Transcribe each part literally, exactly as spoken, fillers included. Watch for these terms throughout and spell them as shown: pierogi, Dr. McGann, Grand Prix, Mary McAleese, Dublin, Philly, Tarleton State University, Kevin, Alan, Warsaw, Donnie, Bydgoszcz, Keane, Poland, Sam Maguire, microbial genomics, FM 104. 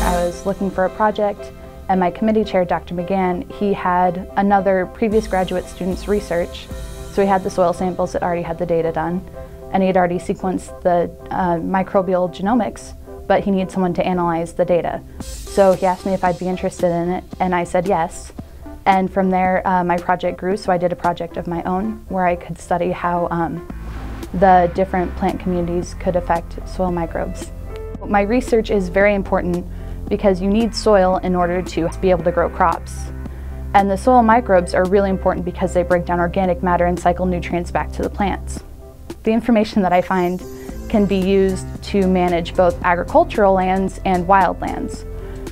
I was looking for a project, and my committee chair, Doctor McGann, he had another previous graduate student's research. So he had the soil samples that already had the data done, and he had already sequenced the uh, microbial genomics, but he needed someone to analyze the data. So he asked me if I'd be interested in it, and I said yes. And from there, uh, my project grew, so I did a project of my own where I could study how um, the different plant communities could affect soil microbes. My research is very important because you need soil in order to be able to grow crops. And the soil microbes are really important because they break down organic matter and cycle nutrients back to the plants. The information that I find can be used to manage both agricultural lands and wildlands.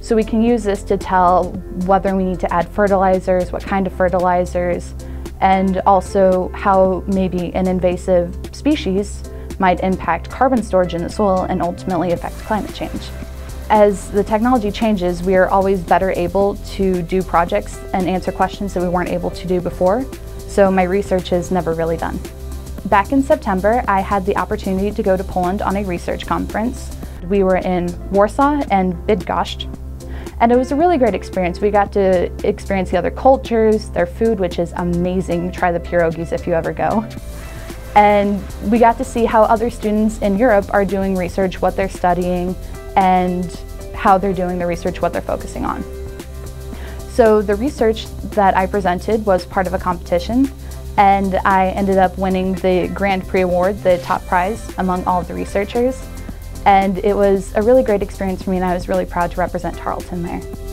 So we can use this to tell whether we need to add fertilizers, what kind of fertilizers, and also how maybe an invasive species might impact carbon storage in the soil and ultimately affect climate change. As the technology changes, we are always better able to do projects and answer questions that we weren't able to do before, so my research is never really done. Back in September, I had the opportunity to go to Poland on a research conference. We were in Warsaw and Bydgoszcz. And it was a really great experience. We got to experience the other cultures, their food, which is amazing. Try the pierogies if you ever go. And we got to see how other students in Europe are doing research, what they're studying, and how they're doing the research, what they're focusing on. So the research that I presented was part of a competition, and I ended up winning the Grand Prix award, the top prize among all of the researchers. And it was a really great experience for me, and I was really proud to represent Tarleton there.